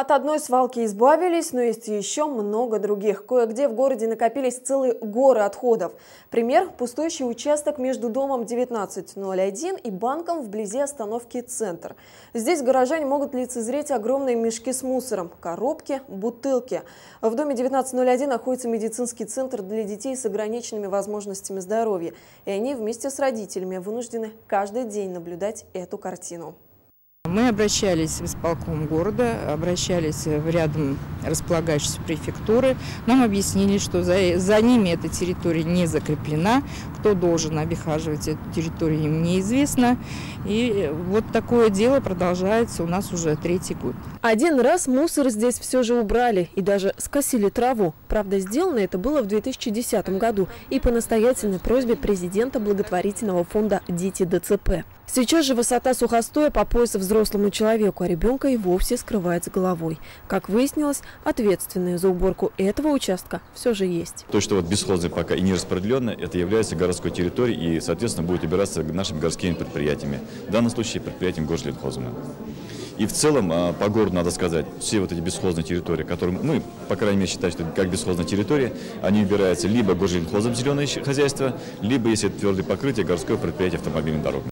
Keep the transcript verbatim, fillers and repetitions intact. От одной свалки избавились, но есть еще много других. Кое-где в городе накопились целые горы отходов. Пример – пустующий участок между домом девятнадцать ноль один и банком вблизи остановки «Центр». Здесь горожане могут лицезреть огромные мешки с мусором, коробки, бутылки. В доме девятнадцать ноль один находится медицинский центр для детей с ограниченными возможностями здоровья. И они вместе с родителями вынуждены каждый день наблюдать эту картину. Мы обращались в исполком города, обращались в рядом располагающиеся префектуры. Нам объяснили, что за, за ними эта территория не закреплена. Кто должен обихаживать эту территорию, им неизвестно. И вот такое дело продолжается у нас уже третий год. Один раз мусор здесь все же убрали и даже скосили траву. Правда, сделано это было в две тысячи десятом году и по настоятельной просьбе президента благотворительного фонда «Дети ДЦП». Сейчас же высота сухостоя по пояс взрослому человеку, а ребенка и вовсе скрывает с головой. Как выяснилось, ответственные за уборку этого участка все же есть. То, что вот бесхозное пока и не распределенное, это является городской территорией и, соответственно, будет убираться нашими городскими предприятиями. В данном случае предприятием горжледхоза. И в целом, по городу, надо сказать, все вот эти бесхозные территории, которые мы, по крайней мере, считаем, что как бесхозные территории, они убираются либо горжледхозом зеленое хозяйство, либо, если это твердое покрытие, городское предприятие автомобильной дороги.